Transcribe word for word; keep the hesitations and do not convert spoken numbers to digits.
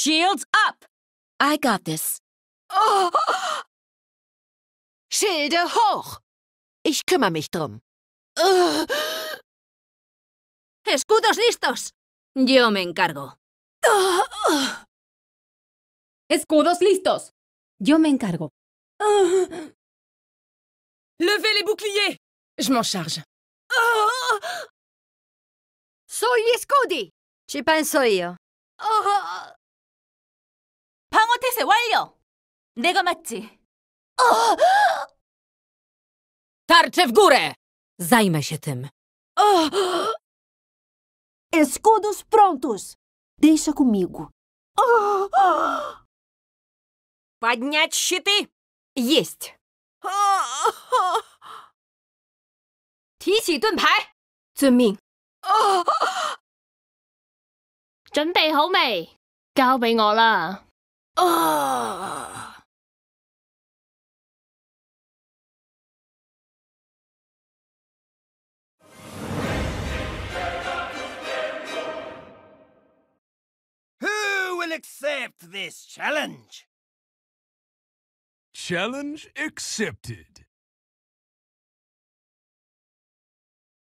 Shields up! I got this. Oh. Schilde hoch! Ich kümmere mich drum. Uh. Escudos listos. Yo me encargo. Uh. Uh. Escudos listos. Yo me encargo. Uh. Levez les boucliers. Je m'en charge. Uh. Sugli scudi. Ci penso io. Uh. 방어 태세 완료. 내가 맞지. Uh. Tarcze w górę! Zajmę się tym. Oh. Escudos prontos! Deixa comigo. Oh. Oh. Поднять щиты! Есть! Oh. Oh. 提起盾牌！遵命。Oh. 準備好未？交俾我啦。Oh. Accept this challenge. Challenge accepted.